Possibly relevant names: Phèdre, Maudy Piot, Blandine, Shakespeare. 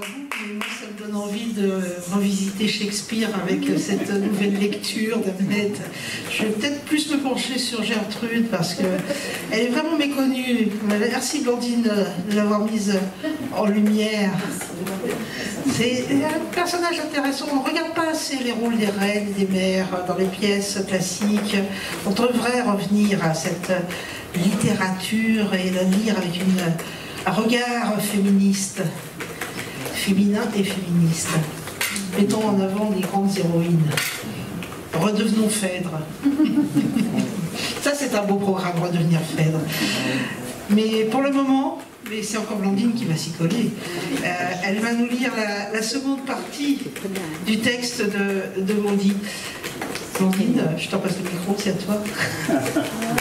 pas vous, mais moi ça me donne envie de revisiter Shakespeare avec cette nouvelle lecture d'Hamlet. Je vais peut-être plus me pencher sur Gertrude parce qu'elle est vraiment méconnue. Merci Blandine de l'avoir mise en lumière. C'est un personnage intéressant. On ne regarde pas assez les rôles des reines et des mères dans les pièces classiques. On devrait revenir à cette littérature et la lire avec un regard féministe, féminin et féministe. Mettons en avant les grandes héroïnes. Redevenons Phèdre. Ça, c'est un beau programme, redevenir Phèdre. Mais pour le moment, mais c'est encore Blandine qui va s'y coller, elle va nous lire la seconde partie du texte de Maudy. Blandine, je t'en passe le micro, c'est à toi.